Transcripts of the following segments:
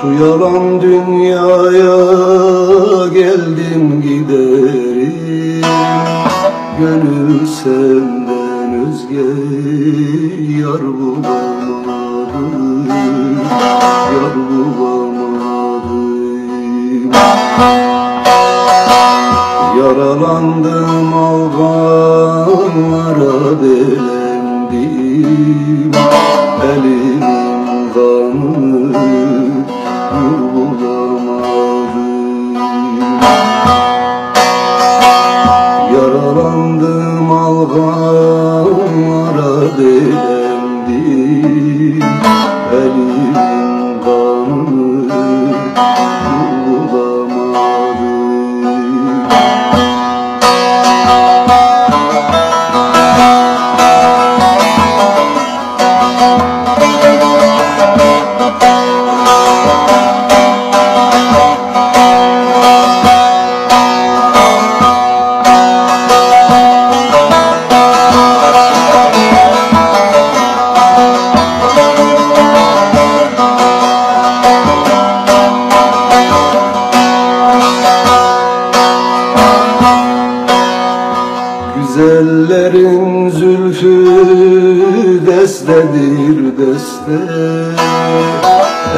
Şu yalan dünyaya geldim giderim, gönül senden özge yar bulamadım, yar bulamadım. Yaralandım alganlara belendim, elimin kanı bulamadım. Yaralandım alganlara belendim, elimin kanını bulamadım. Güzellerin zülfü destedir deste,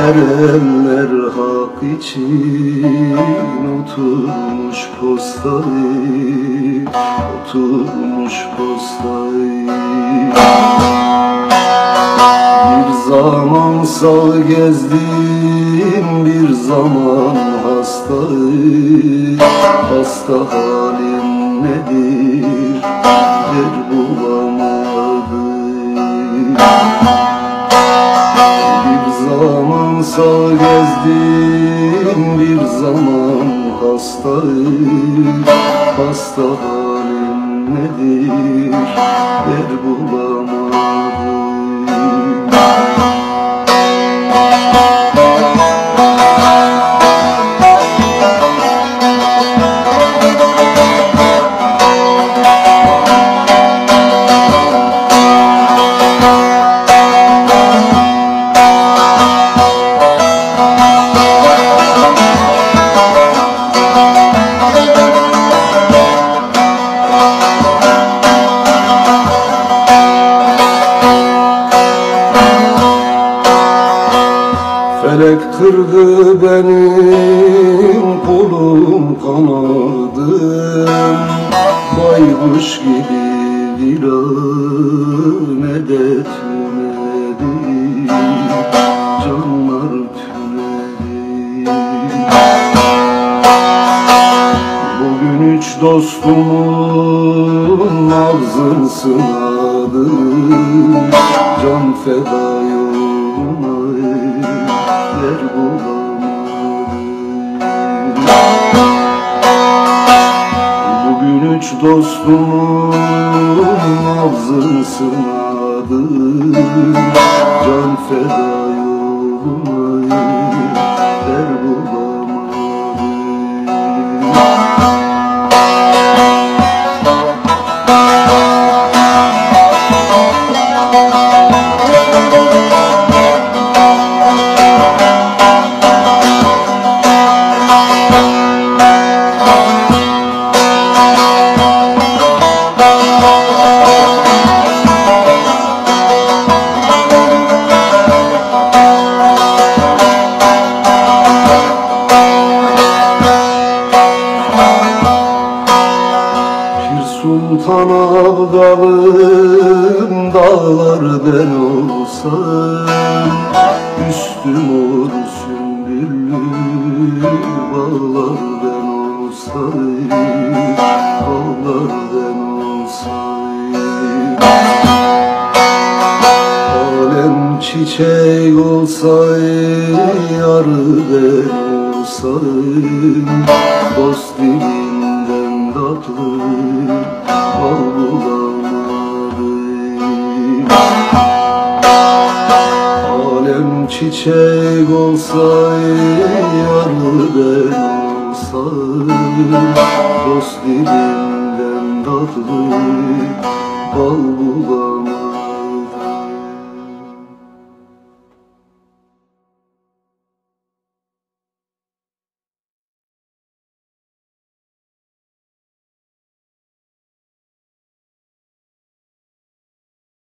erenler hak için oturmuş postayı, oturmuş postayı. Bir zaman sağ gezdim, bir zaman hastayı, hasta halim nedir, der bulamadım. Bir zaman sağ gezdim, bir zaman hastayım, hasta halim nedir, der bulamadım. Felek kırdı benim kolum kanadım, baykuş gibi dilan medet tünedim, canlar tünedim. Bugün üç dostumun ağzını sınadım, can feda yoluna bulamadım. Bugün üç dostumun nabzını sınadım, can feda yoluna gider bulamadım. Sultan ağlarım, dağlar ben olsam, üstüm or sümbüllü bağlar ben olsam, bağlar ben olsam. Alem çiçek olsaydı, yar ben olsaydım, dost dilinden tatlı bal bulamadım. Alem çiçek olsaydı, yar ben olsaydım, dost dilinden tatlı bal bulamadım.